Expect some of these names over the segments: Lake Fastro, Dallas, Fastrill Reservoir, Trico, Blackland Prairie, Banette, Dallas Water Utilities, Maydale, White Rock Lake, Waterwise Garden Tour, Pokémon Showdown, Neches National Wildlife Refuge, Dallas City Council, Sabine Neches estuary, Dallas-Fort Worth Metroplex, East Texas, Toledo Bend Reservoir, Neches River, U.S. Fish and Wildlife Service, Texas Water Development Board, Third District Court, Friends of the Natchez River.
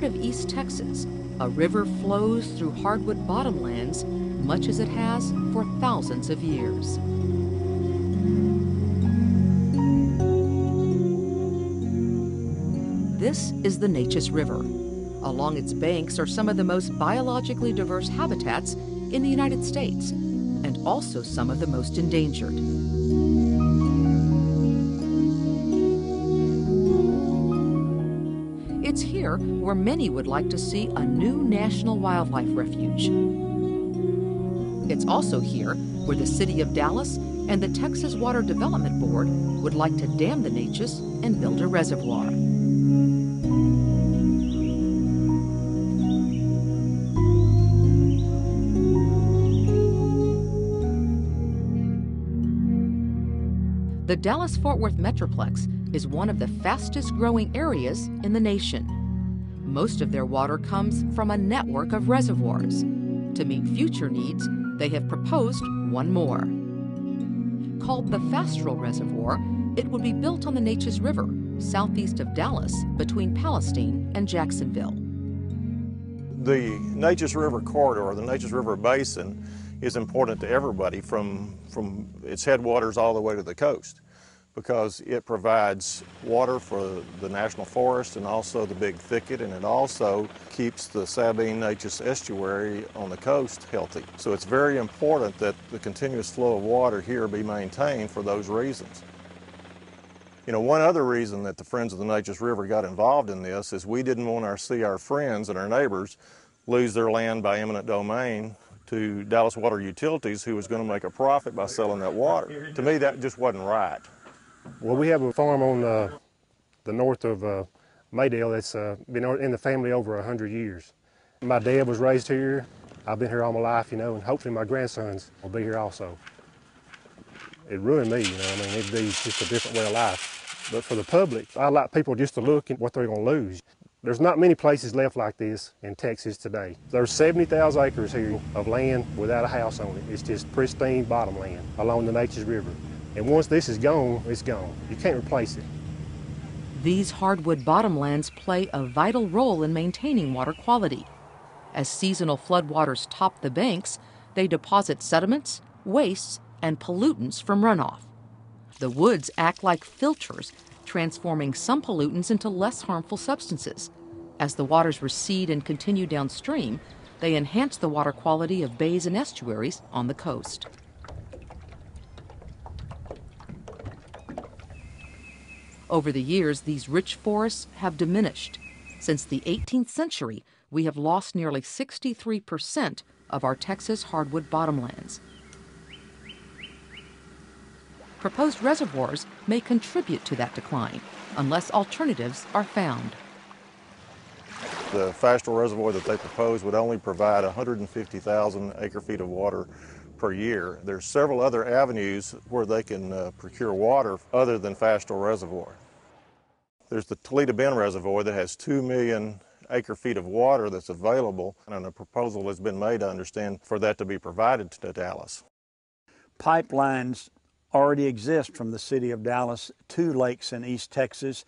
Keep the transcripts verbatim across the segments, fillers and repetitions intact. part of East Texas, a river flows through hardwood bottomlands, much as it has for thousands of years. This is the Neches River. Along its banks are some of the most biologically diverse habitats in the United States, and also some of the most endangered. It's here where many would like to see a new national wildlife refuge. It's also here where the City of Dallas and the Texas Water Development Board would like to dam the Neches and build a reservoir. The Dallas-Fort Worth Metroplex is one of the fastest growing areas in the nation. Most of their water comes from a network of reservoirs. To meet future needs, they have proposed one more. Called the Fastrill Reservoir, it would be built on the Neches River, southeast of Dallas, between Palestine and Jacksonville. The Neches River corridor, the Neches River basin, is important to everybody from, from its headwaters all the way to the coast, because it provides water for the national forest and also the big thicket, and it also keeps the Sabine Neches estuary on the coast healthy. So it's very important that the continuous flow of water here be maintained for those reasons. You know, one other reason that the Friends of the Natchez River got involved in this is we didn't want to see our friends and our neighbors lose their land by eminent domain to Dallas Water Utilities, who was going to make a profit by selling that water. To me, that just wasn't right. Well, we have a farm on uh, the north of uh, Maydale that's uh, been in the family over a hundred years. My dad was raised here. I've been here all my life, you know, and hopefully my grandsons will be here also. It ruined me, you know, I mean, it'd be just a different way of life. But for the public, I like people just to look at what they're going to lose. There's not many places left like this in Texas today. There's seventy thousand acres here of land without a house on it. It's just pristine bottomland along the Neches River. And once this is gone, it's gone. You can't replace it. These hardwood bottomlands play a vital role in maintaining water quality. As seasonal floodwaters top the banks, they deposit sediments, wastes, and pollutants from runoff. The woods act like filters, transforming some pollutants into less harmful substances. As the waters recede and continue downstream, they enhance the water quality of bays and estuaries on the coast. Over the years, these rich forests have diminished. Since the eighteenth century, we have lost nearly sixty-three percent of our Texas hardwood bottomlands. Proposed reservoirs may contribute to that decline, unless alternatives are found. The Fastrill Reservoir that they propose would only provide one hundred fifty thousand acre-feet of water per year. There's several other avenues where they can uh, procure water other than Fastrill Reservoir. There's the Toledo Bend Reservoir that has two million acre-feet of water that's available, and a proposal has been made, I understand, for that to be provided to Dallas. Pipelines already exist from the city of Dallas to lakes in East Texas,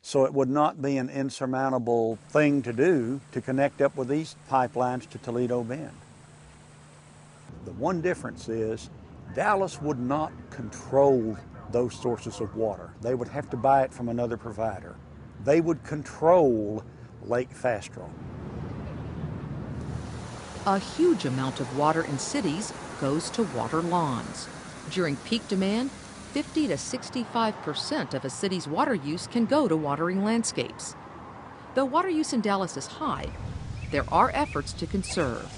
so it would not be an insurmountable thing to do to connect up with these pipelines to Toledo Bend. The one difference is Dallas would not control those sources of water. They would have to buy it from another provider. They would control Lake Fastro. A huge amount of water in cities goes to water lawns. During peak demand, fifty to sixty-five percent of a city's water use can go to watering landscapes. Though water use in Dallas is high, there are efforts to conserve.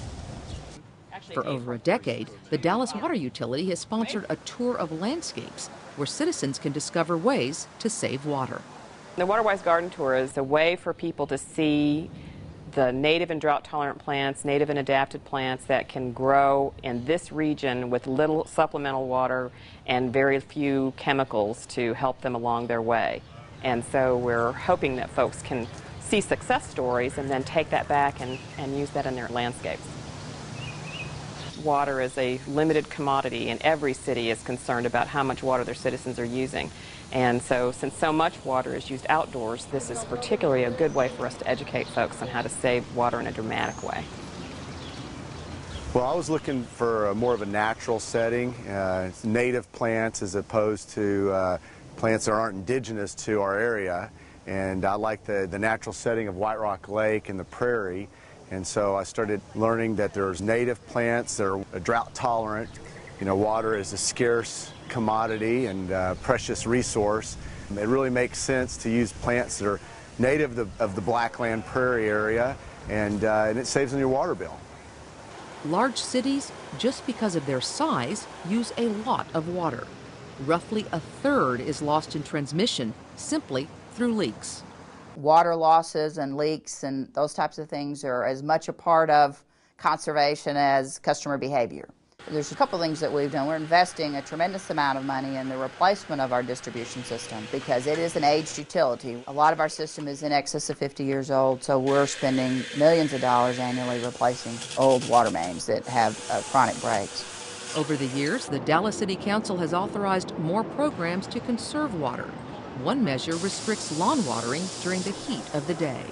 For over a decade, the Dallas Water Utility has sponsored a tour of landscapes where citizens can discover ways to save water. The Waterwise Garden Tour is a way for people to see the native and drought-tolerant plants, native and adapted plants that can grow in this region with little supplemental water and very few chemicals to help them along their way. And so we're hoping that folks can see success stories and then take that back and, and use that in their landscapes. water is a limited commodity, and every city is concerned about how much water their citizens are using. And so since so much water is used outdoors, this is particularly a good way for us to educate folks on how to save water in a dramatic way. Well, I was looking for a, more of a natural setting, uh, native plants as opposed to uh, plants that aren't indigenous to our area. And I like the, the natural setting of White Rock Lake and the prairie. And so I started learning that there's native plants that are drought tolerant. You know, water is a scarce commodity and uh, precious resource. And it really makes sense to use plants that are native of the, of the Blackland Prairie area, and, uh, and it saves on your water bill. Large cities, just because of their size, use a lot of water. Roughly a third is lost in transmission simply through leaks. Water losses and leaks and those types of things are as much a part of conservation as customer behavior. There's a couple things that we've done. We're investing a tremendous amount of money in the replacement of our distribution system because it is an aged utility. A lot of our system is in excess of fifty years old, so we're spending millions of dollars annually replacing old water mains that have uh, chronic breaks. Over the years, the Dallas City Council has authorized more programs to conserve water. One measure restricts lawn watering during the heat of the day.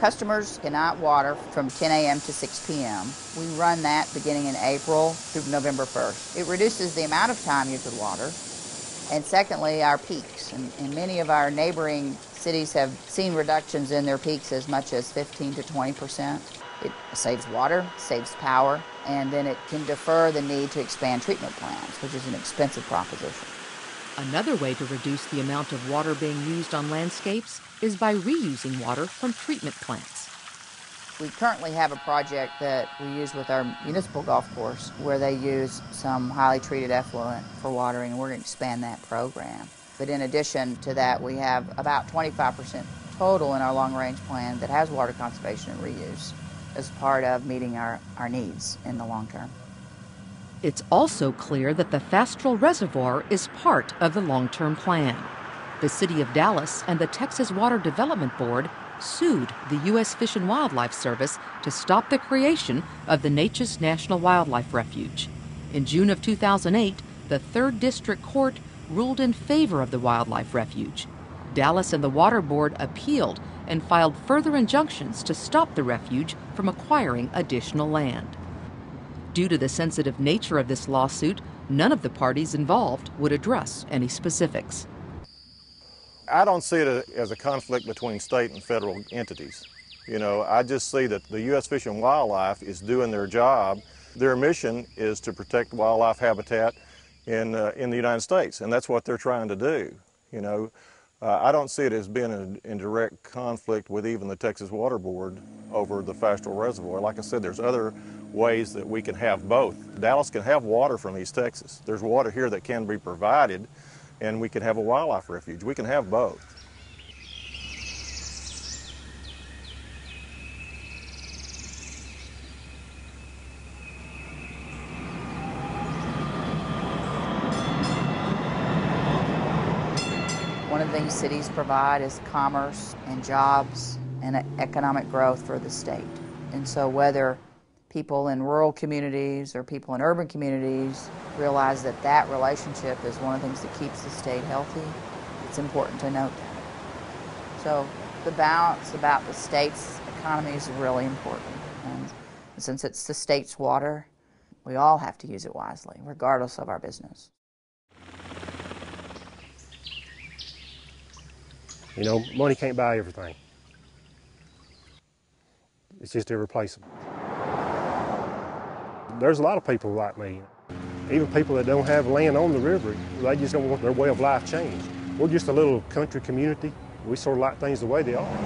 Customers cannot water from ten A M to six P M We run that beginning in April through November first. It reduces the amount of time you could water. And secondly, our peaks. And, and many of our neighboring cities have seen reductions in their peaks as much as fifteen to twenty percent. It saves water, saves power, and then it can defer the need to expand treatment plants, which is an expensive proposition. Another way to reduce the amount of water being used on landscapes is by reusing water from treatment plants. We currently have a project that we use with our municipal golf course where they use some highly treated effluent for watering, and we're going to expand that program. But in addition to that, we have about twenty-five percent total in our long-range plan that has water conservation and reuse as part of meeting our, our needs in the long term. It's also clear that the Fastrill Reservoir is part of the long-term plan. The City of Dallas and the Texas Water Development Board sued the U S Fish and Wildlife Service to stop the creation of the Neches National Wildlife Refuge. In June of two thousand eight, the Third District Court ruled in favor of the wildlife refuge. Dallas and the Water Board appealed and filed further injunctions to stop the refuge from acquiring additional land. Due to the sensitive nature of this lawsuit, none of the parties involved would address any specifics. I don't see it as a conflict between state and federal entities. You know, I just see that the U S Fish and Wildlife is doing their job. Their mission is to protect wildlife habitat in, uh, in the United States, and that's what they're trying to do. You know, uh, I don't see it as being in, in direct conflict with even the Texas Water Board over the Fastrill Reservoir. Like I said, there's other ways that we can have both. Dallas can have water from East Texas. There's water here that can be provided, and we can have a wildlife refuge. We can have both. One of the things cities provide is commerce and jobs and economic growth for the state. And so whether people in rural communities or people in urban communities realize that that relationship is one of the things that keeps the state healthy, it's important to note that. So the balance about the state's economy is really important. And since it's the state's water, we all have to use it wisely, regardless of our business. You know, money can't buy everything. It's just irreplaceable. There's a lot of people like me, even people that don't have land on the river, they just don't want their way of life changed. We're just a little country community. We sort of like things the way they are.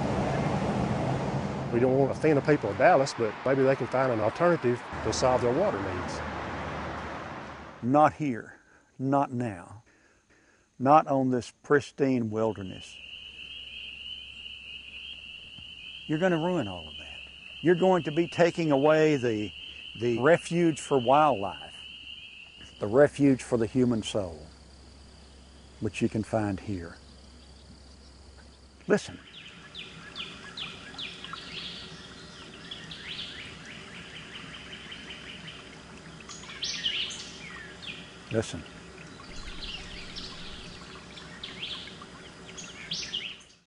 We don't want to offend the people of Dallas, but maybe they can find an alternative to solve their water needs. Not here, not now, not on this pristine wilderness. You're going to ruin all of that. You're going to be taking away the The refuge for wildlife, the refuge for the human soul, which you can find here. Listen. Listen.